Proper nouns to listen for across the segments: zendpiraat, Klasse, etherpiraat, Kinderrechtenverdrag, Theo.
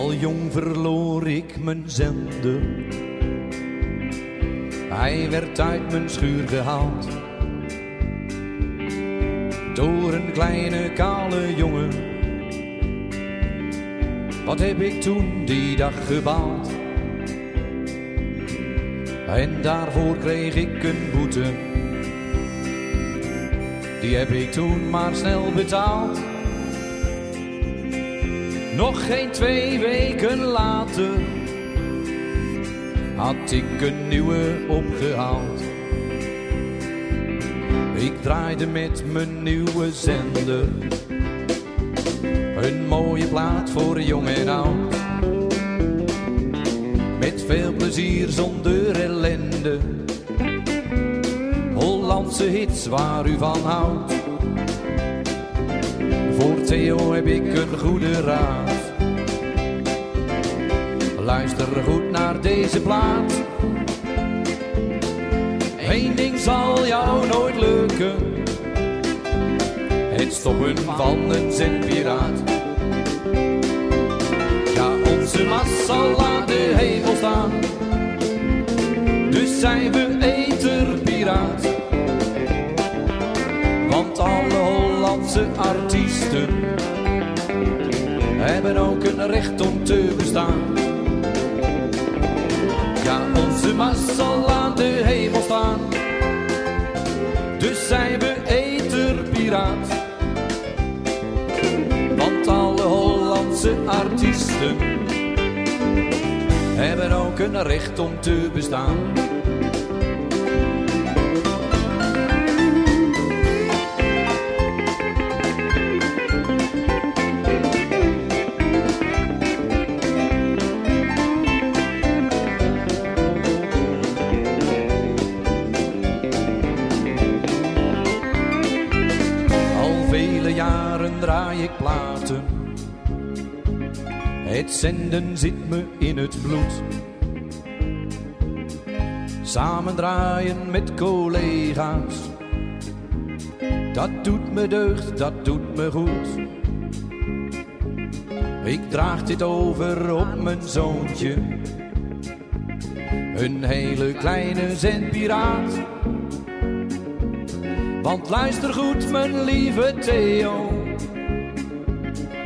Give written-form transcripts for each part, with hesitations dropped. Al jong verloor ik mijn zender. Hij werd uit mijn schuur gehaald door een kleine kale jongen. Wat heb ik toen die dag gebaald? En daarvoor kreeg ik een boete. Die heb ik toen maar snel betaald. Nog geen 2 weken later had ik een nieuwe opgehaald. Ik draaide met mijn nieuwe zender een mooie plaat voor jong en oud. Met veel plezier zonder ellende, Hollandse hits waar u van houdt. Voor Theo heb ik een goede raad. Luister goed naar deze plaat. Eén ding zal jou nooit lukken: het stoppen van een zendpiraat. Ja, onze mast zal aan de hemel staan, dus zijn we etherpiraat. Want alle Hollandse artiesten hebben ook een recht om te bestaan. Ja, onze mast zal aan de hemel staan, dus zijn we etherpiraat. Want alle Hollandse artiesten hebben ook een recht om te bestaan. Jaren draai ik platen, het zenden zit me in het bloed. Samen draaien met collega's, dat doet me deugd, dat doet me goed. Ik draag dit over op mijn zoontje, een hele kleine zendpiraat. Want luister goed, mijn lieve Theo,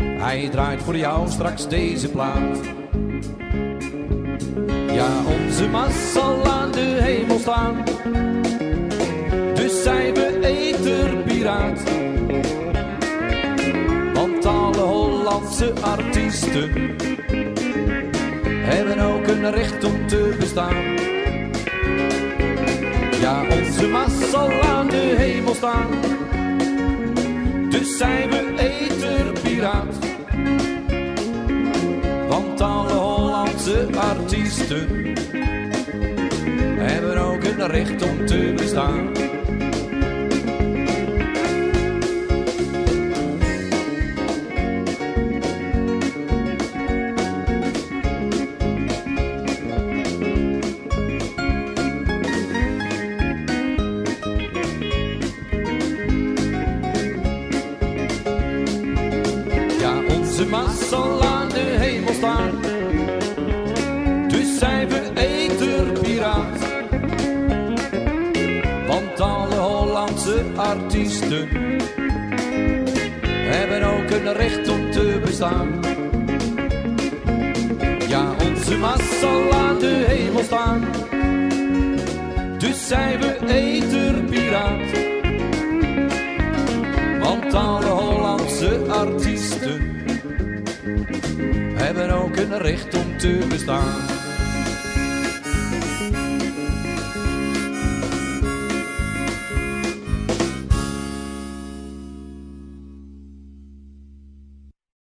hij draait voor jou straks deze plaat. Ja, onze mast zal aan de hemel staan, dus zijn we etherpiraat. Want alle Hollandse artiesten hebben ook een recht om te bestaan. Ja, onze mast zal aan de hemel staan, dus zijn we etherpiraat. Want alle Hollandse artiesten hebben ook een recht om te bestaan. Onze mast zal aan de hemel staan, dus zijn we etherpiraat. Want alle Hollandse artiesten hebben ook een recht om te bestaan. Ja, onze mast zal aan de hemel staan, dus zijn we etherpiraat. Want alle Hollandse artiesten hebben ook een recht om te bestaan.